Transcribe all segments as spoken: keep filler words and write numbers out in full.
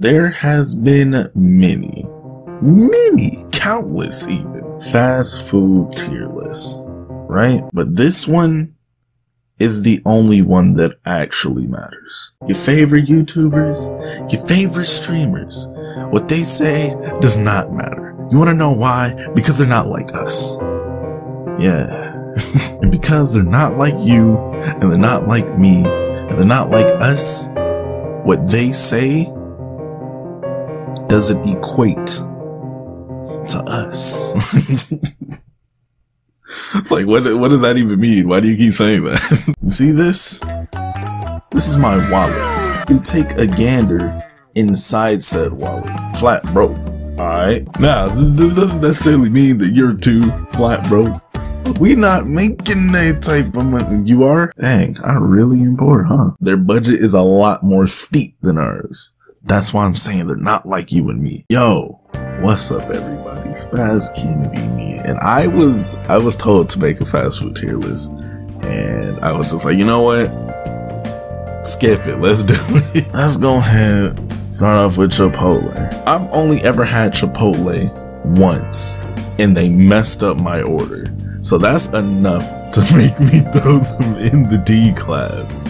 There has been many, many, countless even, fast food tier lists, right? But this one is the only one that actually matters. Your favorite YouTubers, your favorite streamers, what they say does not matter. You wanna know why? Because they're not like us. Yeah. And because they're not like you, and they're not like me, and they're not like us, what they say doesn't equate to us. It's like, what, what does that even mean? Why do you keep saying that? You see this? This is my wallet. You take a gander inside said wallet. Flat broke. Alright? Now, this doesn't necessarily mean that you're too flat broke. We not making that type of money. You are? Dang, I really am poor, huh? Their budget is a lot more steep than ours. That's why I'm saying they're not like you and me. Yo, what's up, everybody? Spaz King B B, and I was I was told to make a fast food tier list, and I was just like, you know what? Skip it. Let's do it. Let's go ahead. Start off with Chipotle. I've only ever had Chipotle once, and they messed up my order, so that's enough to make me throw them in the D class.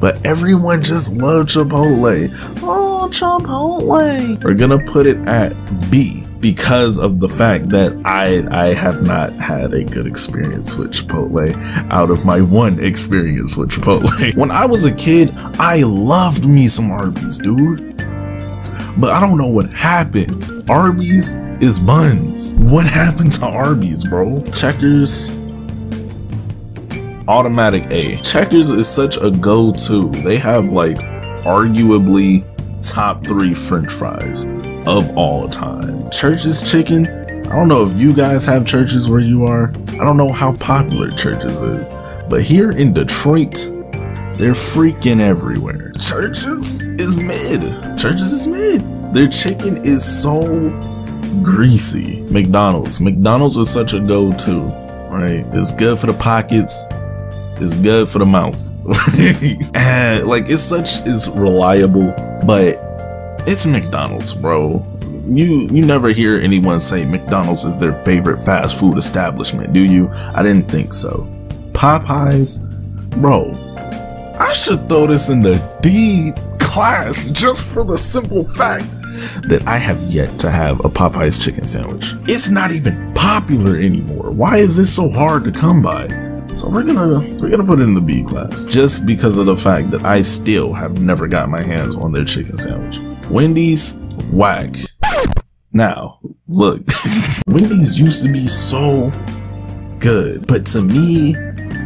But everyone just loved Chipotle. Oh, Chipotle. We're gonna put it at B because of the fact that I I have not had a good experience with Chipotle out of my one experience with Chipotle. When I was a kid, I loved me some Arby's, dude. But I don't know what happened. Arby's is buns. What happened to Arby's, bro? Checkers. Automatic A. Checkers is such a go-to. They have like arguably top three French fries of all time. Church's chicken. I don't know if you guys have Church's where you are. I don't know how popular Church's is, but here in Detroit, they're freaking everywhere. Church's is mid. Church's is mid. Their chicken is so greasy. McDonald's. McDonald's is such a go-to, right? It's good for the pockets. It's good for the mouth. And, like, it's such it's reliable, but it's McDonald's, bro. You you never hear anyone say McDonald's is their favorite fast food establishment, do you? I didn't think so. Popeyes, bro. I should throw this in the D class just for the simple fact that I have yet to have a Popeyes chicken sandwich. It's not even popular anymore. Why is this so hard to come by? So we're gonna we're gonna put it in the B class just because of the fact that I still have never got my hands on their chicken sandwich. Wendy's, whack. Now, look, Wendy's used to be so good, but to me,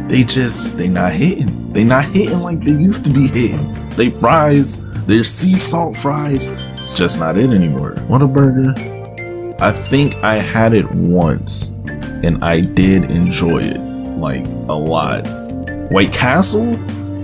they just they not hitting. They not hitting like they used to be hitting. They fries, their sea salt fries, it's just not it anymore. Whataburger, I think I had it once, and I did enjoy it. Like a lot. White Castle?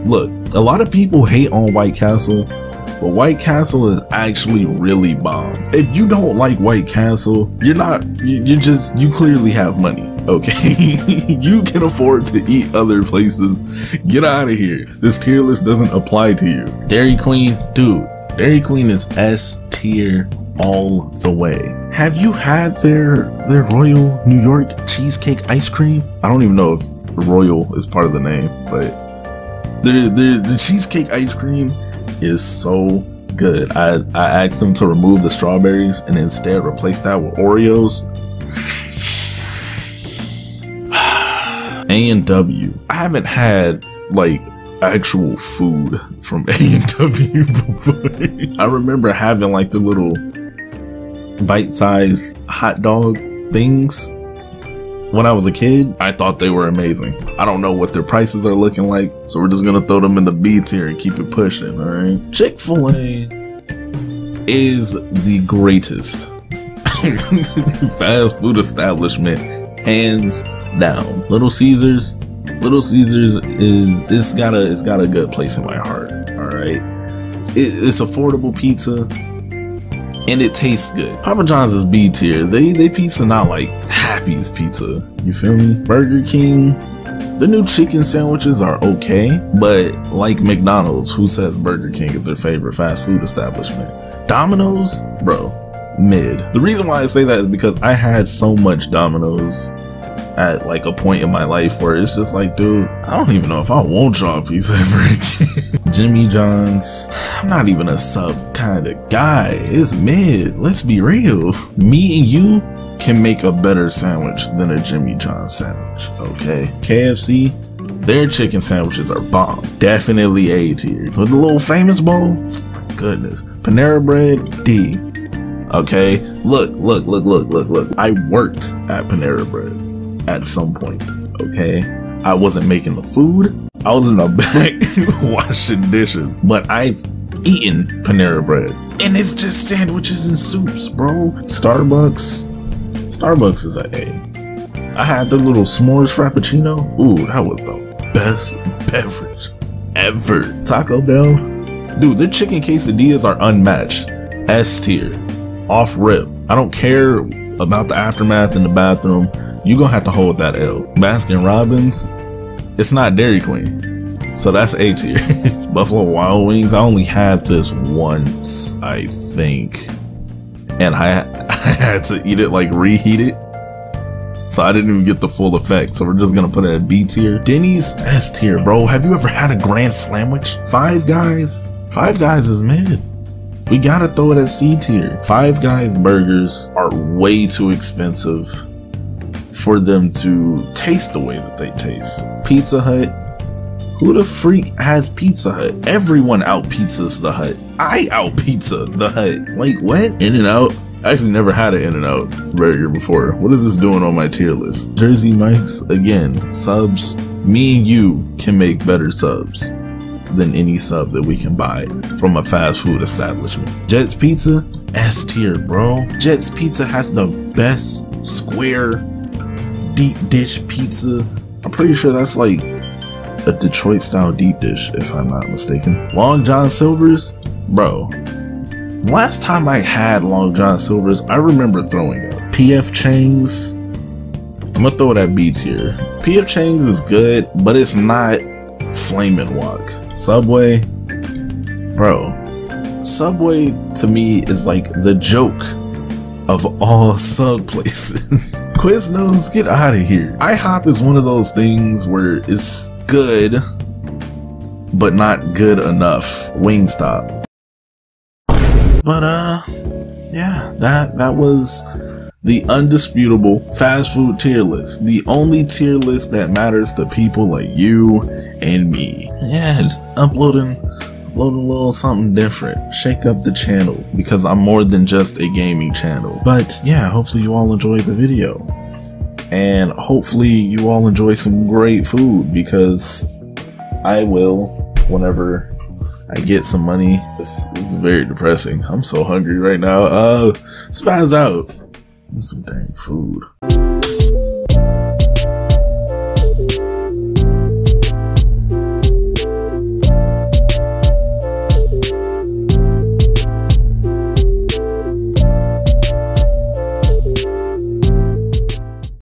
Look, a lot of people hate on White Castle, but White Castle is actually really bomb. If you don't like White Castle, you're not, you're just, you clearly have money, okay? You can afford to eat other places. Get out of here. This tier list doesn't apply to you. Dairy Queen? Dude, Dairy Queen is S tier all the way. Have you had their their Royal New York cheesecake ice cream? I don't even know if Royal is part of the name, but the the the cheesecake ice cream is so good. I I asked them to remove the strawberries and instead replace that with Oreos. A and W. I haven't had like actual food from A and W before. I remember having like the little bite-sized hot dog things when I was a kid. I thought they were amazing. I don't know what their prices are looking like, so we're just gonna throw them in the B tier and keep it pushing. All right, Chick-fil-A is the greatest fast food establishment, hands down. Little Caesars, Little Caesars is it's got a it's got a good place in my heart. All right, it, it's affordable pizza. And it tastes good. Papa John's is B tier. They they pizza not like Happy's pizza. You feel me? Burger King, The new chicken sandwiches are okay, but like McDonald's, who says Burger King is their favorite fast food establishment? Domino's? Bro, mid. The reason why I say that is because I had so much Domino's at like a point in my life where it's just like, dude, I don't even know if I want y'all a pizza ever again. Jimmy John's, I'm not even a sub kind of guy. It's mid, let's be real. Me and you can make a better sandwich than a Jimmy John's sandwich, okay? K F C, their chicken sandwiches are bomb. Definitely A tier. With the little famous bowl, my goodness. Panera Bread, D. Okay, look, look, look, look, look, look. I worked at Panera Bread at some point, okay? I wasn't making the food, I was in the back washing dishes, but I've eaten Panera Bread and it's just sandwiches and soups, bro. Starbucks, Starbucks is an A. I had their little s'mores frappuccino, ooh, that was the best beverage ever. Taco Bell, dude, their chicken quesadillas are unmatched, S tier, off rip. I don't care about the aftermath in the bathroom, you're gonna have to hold that L. Baskin Robbins, it's not Dairy Queen, so that's A tier. Buffalo Wild Wings, I only had this once, I think, and I, I had to eat it, like reheat it, so I didn't even get the full effect, so we're just gonna put it at B tier. Denny's, S tier, bro. Have you ever had a grand sandwich? Five Guys, Five Guys is mid. We gotta throw it at C tier. Five Guys burgers are way too expensive for them to taste the way that they taste. Pizza Hut, who the freak has Pizza Hut? Everyone out pizzas the Hut. I out pizza the Hut. Like what? In-N-Out, I actually never had an In-N-Out burger before. What is this doing on my tier list? Jersey Mike's, again, subs. Me and you can make better subs than any sub that we can buy from a fast food establishment. Jet's Pizza, S tier, bro. Jet's Pizza has the best square deep dish pizza. I'm pretty sure that's like a Detroit style deep dish if I'm not mistaken. Long John Silver's, bro. Last time I had Long John Silver's, I remember throwing up. P F Chang's, I'm gonna throw it at B tier. P F Chang's is good, but it's not flamin' walk. Subway, bro. Subway to me is like the joke of all sub places. Quiznos, get out of here. IHOP is one of those things where it's good, but not good enough. Wingstop. But uh, yeah, that, that was the undisputable fast food tier list. The only tier list that matters to people like you and me. Yeah, just uploading Load a little something different, shake up the channel, because I'm more than just a gaming channel. But yeah, hopefully you all enjoyed the video, and hopefully you all enjoy some great food, because I will whenever I get some money. This is very depressing. I'm so hungry right now. Uh, spaz out. Some dang food.